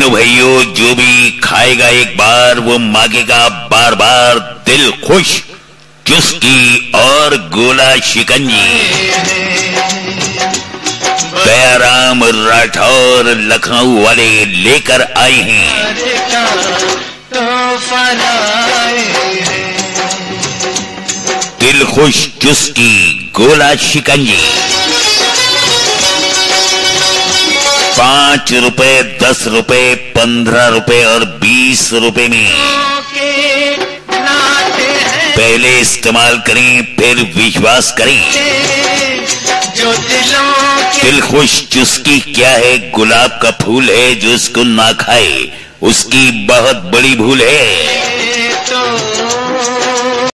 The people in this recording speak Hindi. बहनों भाइयों, जो भी खाएगा एक बार वो मांगेगा बार बार दिल खुश चुस्की और गोला शिकंजी। दया राम राठौर लखनऊ वाले लेकर आए हैं। दिल खुश चुस्की गोला शिकंजी 5 रुपए, 10 रुपए, 15 रुपए और 20 रुपए में पहले इस्तेमाल करें फिर विश्वास करें। दिल खुश चुस्की क्या है? गुलाब का फूल है, जो इसको ना खाए उसकी बहुत बड़ी भूल है।